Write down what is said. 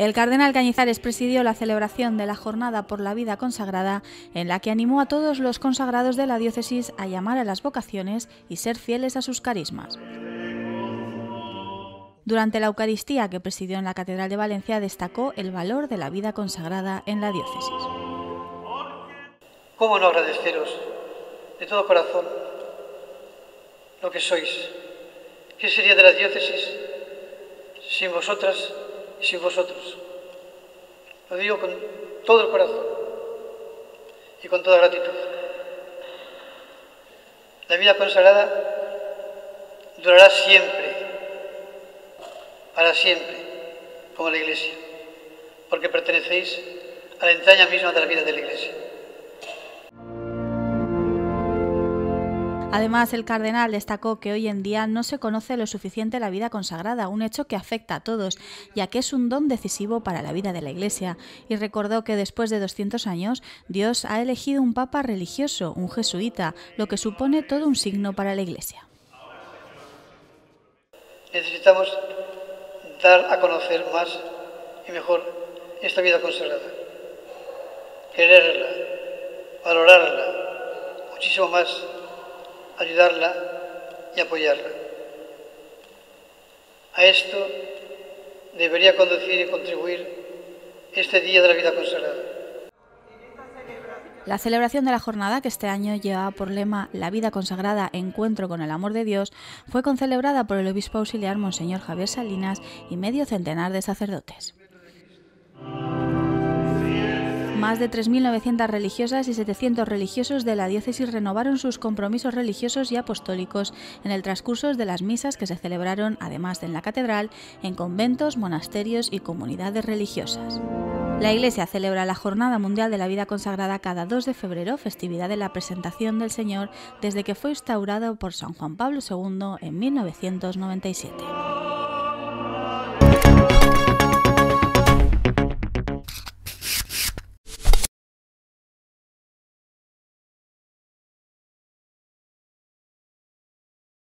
El cardenal Cañizares presidió la celebración de la Jornada por la Vida Consagrada, en la que animó a todos los consagrados de la diócesis a llamar a las vocaciones y ser fieles a sus carismas. Durante la Eucaristía que presidió en la Catedral de Valencia, destacó el valor de la vida consagrada en la diócesis. ¿Cómo no agradeceros de todo corazón lo que sois? ¿Qué sería de la diócesis sin vosotras y sin vosotros? Lo digo con todo el corazón y con toda gratitud. La vida consagrada durará siempre, para siempre, como la Iglesia, porque pertenecéis a la entraña misma de la vida de la Iglesia. Además, el cardenal destacó que hoy en día no se conoce lo suficiente la vida consagrada, un hecho que afecta a todos, ya que es un don decisivo para la vida de la Iglesia, y recordó que después de 200 años, Dios ha elegido un papa religioso, un jesuita, lo que supone todo un signo para la Iglesia. Necesitamos dar a conocer más y mejor esta vida consagrada, quererla, valorarla muchísimo más, ayudarla y apoyarla. A esto debería conducir y contribuir este Día de la Vida Consagrada. La celebración de la jornada, que este año llevaba por lema La Vida Consagrada, Encuentro con el Amor de Dios, fue concelebrada por el obispo auxiliar Monseñor Javier Salinas y medio centenar de sacerdotes. Más de 3.900 religiosas y 700 religiosos de la diócesis renovaron sus compromisos religiosos y apostólicos en el transcurso de las misas que se celebraron, además de en la catedral, en conventos, monasterios y comunidades religiosas. La Iglesia celebra la Jornada Mundial de la Vida Consagrada cada 2 de febrero, festividad de la Presentación del Señor, desde que fue instaurado por San Juan Pablo II en 1997.